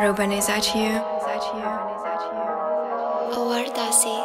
Ruben is at you. Or does he?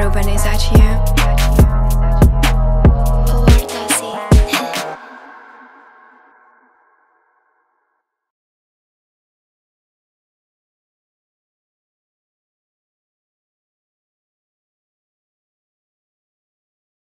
Ruben is at you.